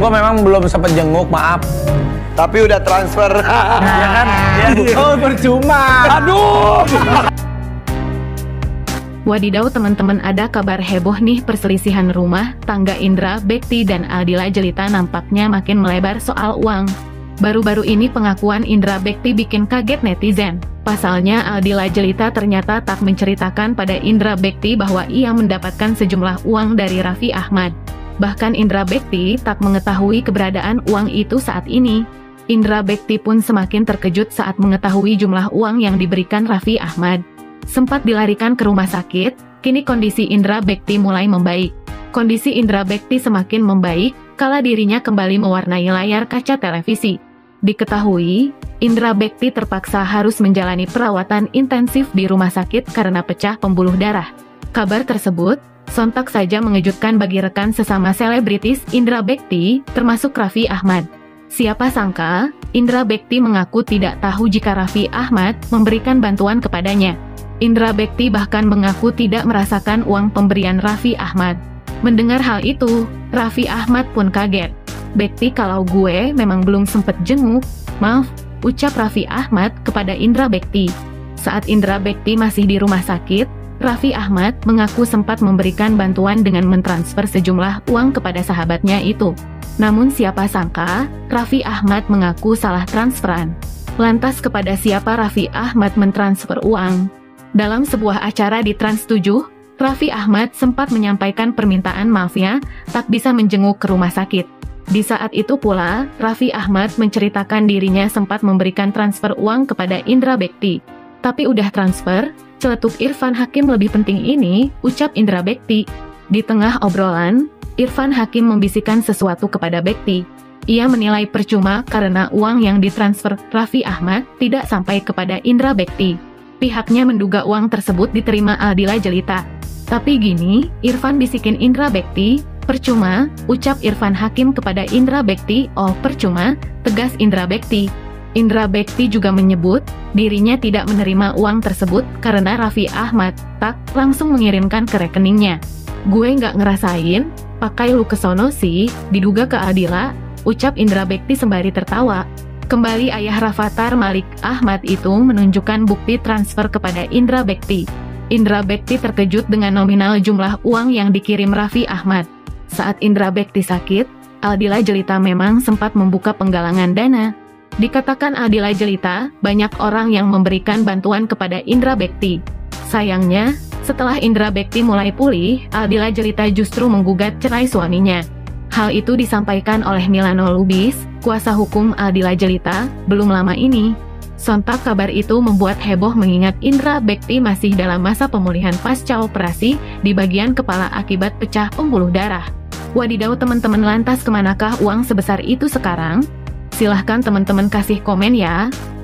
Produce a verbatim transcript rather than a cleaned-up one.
gue memang belum sempet jenguk, maaf. Tapi udah transfer. Ya kan? Ya, oh, percuma. Aduh. Wadidaw teman-teman, ada kabar heboh nih. Perselisihan rumah tangga Indra Bekti dan Aldila Jelita nampaknya makin melebar soal uang. Baru-baru ini pengakuan Indra Bekti bikin kaget netizen. Pasalnya Aldila Jelita ternyata tak menceritakan pada Indra Bekti bahwa ia mendapatkan sejumlah uang dari Raffi Ahmad. Bahkan Indra Bekti tak mengetahui keberadaan uang itu saat ini. Indra Bekti pun semakin terkejut saat mengetahui jumlah uang yang diberikan Raffi Ahmad. Sempat dilarikan ke rumah sakit, kini kondisi Indra Bekti mulai membaik. Kondisi Indra Bekti semakin membaik, kala dirinya kembali mewarnai layar kaca televisi. Diketahui, Indra Bekti terpaksa harus menjalani perawatan intensif di rumah sakit karena pecah pembuluh darah. Kabar tersebut, sontak saja mengejutkan bagi rekan sesama selebritis Indra Bekti, termasuk Raffi Ahmad. Siapa sangka, Indra Bekti mengaku tidak tahu jika Raffi Ahmad memberikan bantuan kepadanya. Indra Bekti bahkan mengaku tidak merasakan uang pemberian Raffi Ahmad. Mendengar hal itu, Raffi Ahmad pun kaget. "Bekti, kalau gue memang belum sempet jenguk, maaf," ucap Raffi Ahmad kepada Indra Bekti. Saat Indra Bekti masih di rumah sakit, Raffi Ahmad mengaku sempat memberikan bantuan dengan mentransfer sejumlah uang kepada sahabatnya itu. Namun siapa sangka, Raffi Ahmad mengaku salah transferan. Lantas kepada siapa Raffi Ahmad mentransfer uang? Dalam sebuah acara di Trans tujuh, Raffi Ahmad sempat menyampaikan permintaan maafnya, tak bisa menjenguk ke rumah sakit. Di saat itu pula, Raffi Ahmad menceritakan dirinya sempat memberikan transfer uang kepada Indra Bekti. "Tapi udah transfer, celetuk Irfan Hakim lebih penting ini," ucap Indra Bekti. Di tengah obrolan, Irfan Hakim membisikkan sesuatu kepada Bekti. Ia menilai percuma karena uang yang ditransfer Raffi Ahmad tidak sampai kepada Indra Bekti. Pihaknya menduga uang tersebut diterima Aldila Jelita. "Tapi gini," Irfan bisikin Indra Bekti. "Percuma," ucap Irfan Hakim kepada Indra Bekti. "Oh percuma," tegas Indra Bekti. Indra Bekti juga menyebut, dirinya tidak menerima uang tersebut karena Raffi Ahmad tak langsung mengirimkan ke rekeningnya. "Gue nggak ngerasain, pakai lu kesono sih, diduga ke Aldila," ucap Indra Bekti sembari tertawa. Kembali ayah Rafathar Malik Ahmad itu menunjukkan bukti transfer kepada Indra Bekti. Indra Bekti terkejut dengan nominal jumlah uang yang dikirim Raffi Ahmad. Saat Indra Bekti sakit, Aldila Jelita memang sempat membuka penggalangan dana. Dikatakan Aldila Jelita, banyak orang yang memberikan bantuan kepada Indra Bekti. Sayangnya, setelah Indra Bekti mulai pulih, Aldila Jelita justru menggugat cerai suaminya. Hal itu disampaikan oleh Milano Lubis, kuasa hukum Aldila Jelita, belum lama ini. Sontak kabar itu membuat heboh mengingat Indra Bekti masih dalam masa pemulihan pasca operasi di bagian kepala akibat pecah pembuluh darah. Wadidaw teman-teman, lantas kemanakah uang sebesar itu sekarang? Silahkan teman-teman kasih komen ya.